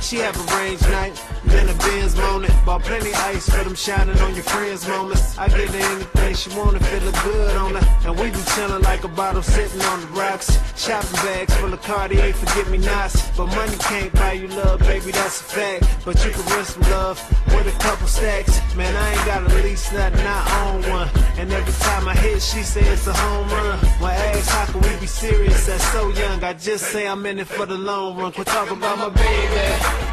She have a range night, then a Benz moment. Bought plenty ice for them shining on your friends moments. I get her anything she wanna, feelin' good on her. And we be chillin' like a bottle sitting on the rocks. Shopping bags full of Cartier, forget-me-nots. But money can't buy you love, baby, that's a fact. But you can rent some love with a couple stacks. Man, I ain't gotta lease nothing, I own one. And every time I hit, she say it's a home run. My ass, how can we be serious? That's so young. I just say I'm in it for the long run. Quit talking about my baby.